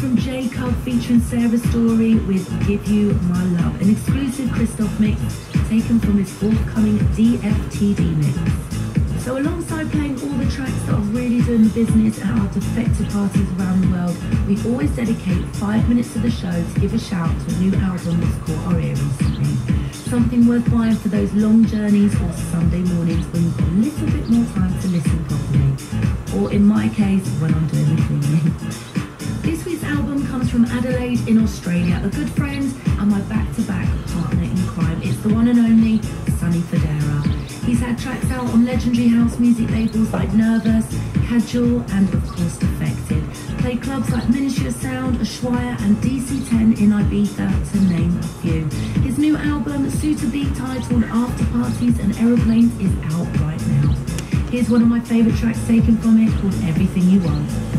from J Cub featuring Sarah Story with Give You My Love, an exclusive Christoph mix taken from his forthcoming DFTV mix. So alongside playing all the tracks that are really doing the business at our DFTV parties around the world, we always dedicate 5 minutes of the show to give a shout to a new album that's caught our ear recently. Something worthwhile for those long journeys or Sunday mornings when you've got a little bit more time to listen properly. Or in my case, when I'm doing the cleaning. This week's album comes from Adelaide in Australia, a good friend and my back-to-back partner in crime. It's the one and only Sonny Federa. He's had tracks out on legendary house music labels like Nervous, Casual and of Cost Effective. Played clubs like Miniature Sound, Ashwire and DC10 in Ibiza, to name a few. His new album, Suta B, titled After Parties and Aeroplanes, is out right now. Here's one of my favourite tracks taken from it, called Everything You Want.